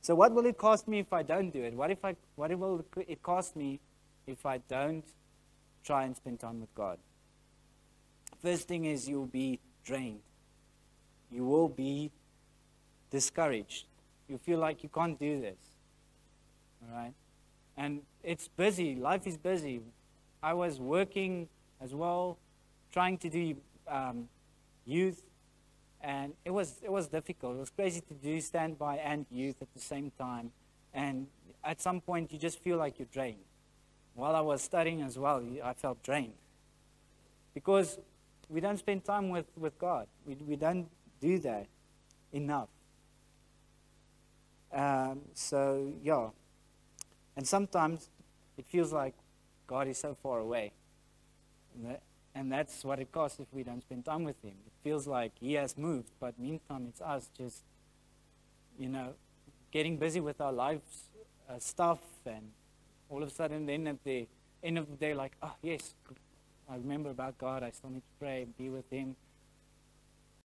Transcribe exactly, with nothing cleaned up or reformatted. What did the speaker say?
So what will it cost me if I don't do it? What if I, what will it cost me if I don't try and spend time with God? First thing is you'll be drained. You will be discouraged. You feel like you can't do this. All right? And it's busy. Life is busy. I was working as well, trying to do um, youth, and it was it was difficult. It was crazy to do standby and youth at the same time. And at some point, you just feel like you're drained. While I was studying as well, I felt drained. Because we don't spend time with, with God. We, we don't do that enough. Um, so, yeah. And sometimes it feels like God is so far away. And, that, and that's what it costs if we don't spend time with him. It feels like he has moved, but meantime it's us just, you know, getting busy with our lives, uh, stuff, and all of a sudden then at the end of the day, like, oh, yes, I remember about God. I still need to pray, be with him.